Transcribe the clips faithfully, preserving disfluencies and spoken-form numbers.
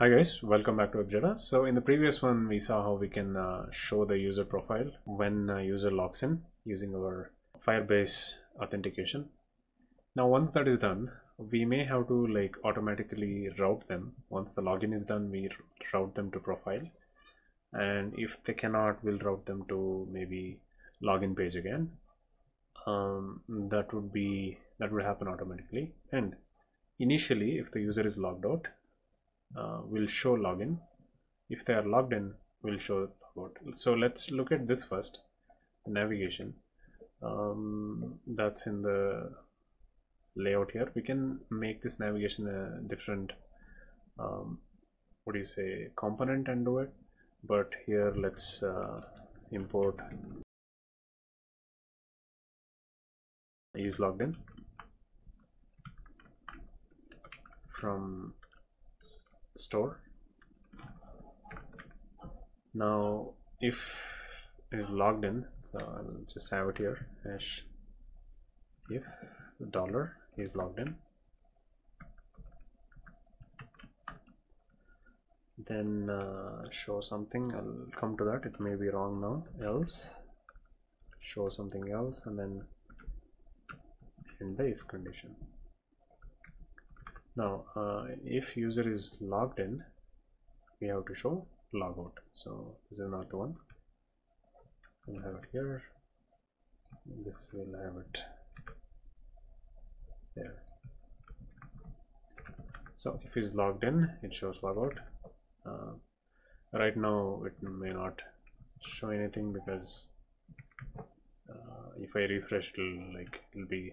Hi guys, welcome back to WebJeda. So in the previous one, we saw how we can uh, show the user profile when a user logs in using our Firebase authentication. Now, once that is done, we may have to like automatically route them. Once the login is done, we route them to profile. And if they cannot, we'll route them to maybe login page again. Um, that would be, that would happen automatically. And initially, if the user is logged out, Uh, we'll show login. If they are logged in, we'll show logout. So let's look at this first, the navigation. Um, that's in the layout here. We can make this navigation a different, um, what do you say, component and do it. But here, let's uh, import is logged in from store. Now if is logged in, so I'll just have it here, hash if dollar is logged in, then uh, show something. I'll come to that, it may be wrong now. Else, show something else, and then in the if condition. Now, uh, if user is logged in, we have to show logout. So this is not the one. We'll have it here. This will have it there. So if he's logged in, it shows logout. Uh, right now, it may not show anything because uh, if I refresh, it'll like it'll be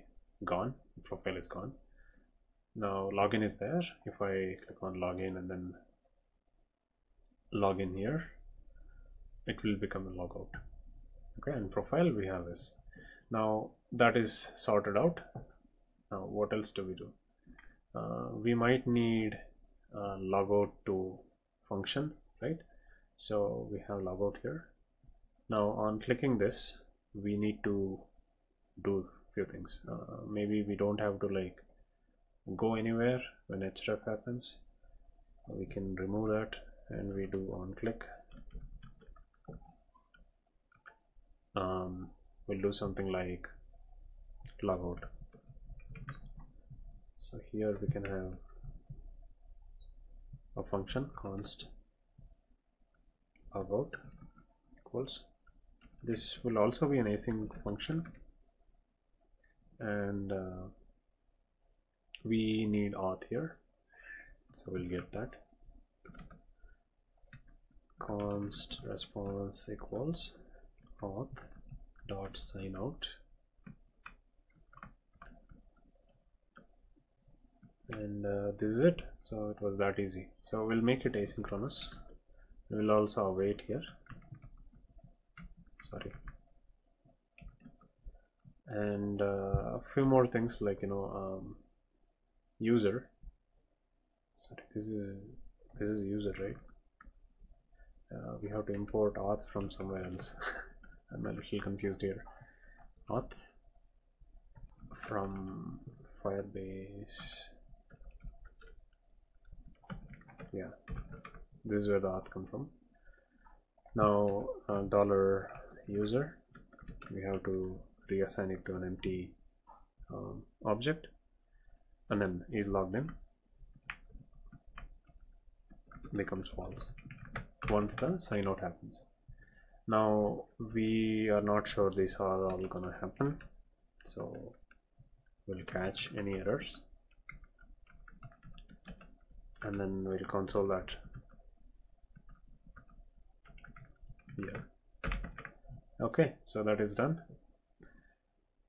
gone. The profile is gone. Now login is there. If I click on login and then login here, it will become a logout. Okay, and profile we have this. Now that is sorted out. Now what else do we do? Uh, we might need a logout to function, right? So we have logout here. Now on clicking this, we need to do a few things. Uh, maybe we don't have to like go anywhere when href happens. We can remove that, and we do on click. Um, we'll do something like logout. So here we can have a function const logout equals. This will also be an async function, and uh, we need auth here, so we'll get that const response equals auth dot sign out, and uh, this is it. So it was that easy. So we'll make it asynchronous. We'll also await here, sorry, and uh, a few more things like you know. Um, user, sorry, this is this is user, right? Uh, we have to import auth from somewhere else. I'm a little confused here. Auth from Firebase. Yeah, this is where the auth comes from. Now uh, dollar user, we have to reassign it to an empty um, object. And then is logged in becomes false once the sign out happens. Now we are not sure these are all gonna happen, so we'll catch any errors, and then we'll console that here. Okay, so that is done.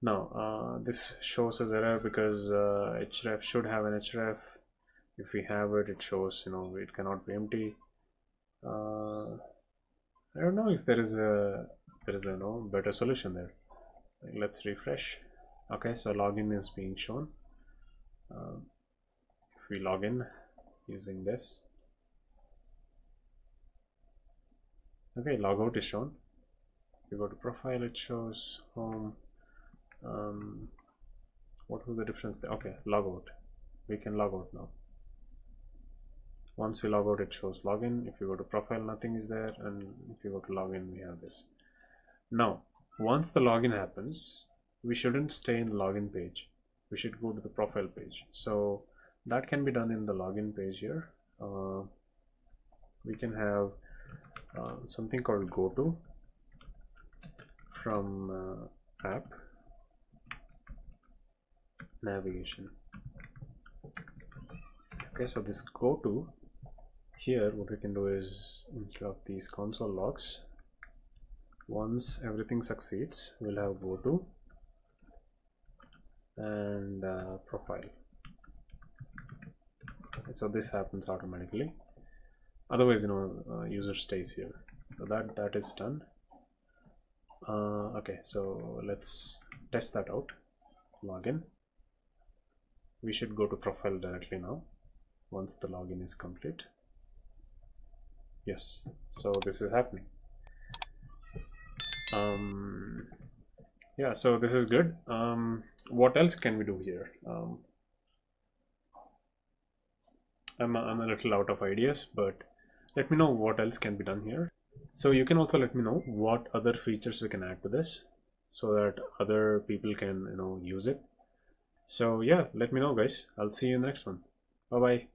Now uh, this shows as error because uh, href should have an href. If we have it, it shows you know it cannot be empty. Uh, I don't know if there is a there is a you know, better solution there. Let's refresh. Okay, so login is being shown. Uh, if we log in using this, okay, logout is shown. If we go to profile, it shows home. Um, what was the difference there? Okay, logout. We can log out now. Once we log out, it shows login. If you go to profile, nothing is there, and if you go to login, we have this. Now, once the login happens, we shouldn't stay in the login page. We should go to the profile page. So that can be done in the login page here. Uh, we can have uh, something called go to from uh, app navigation. Okay, so this go to here, what we can do is, instead of these console logs, once everything succeeds, we'll have go to and uh, profile. Okay, so this happens automatically. Otherwise, you know, uh, user stays here. So that that is done. Uh, okay, so let's test that out. Login. We should go to profile directly now. Once the login is complete. Yes, so this is happening. Um, yeah, so this is good. Um, what else can we do here? Um, I'm, a, I'm a little out of ideas, but let me know what else can be done here. So you can also let me know what other features we can add to this so that other people can, you know, use it. So yeah, let me know, guys. I'll see you in the next one. Bye-bye.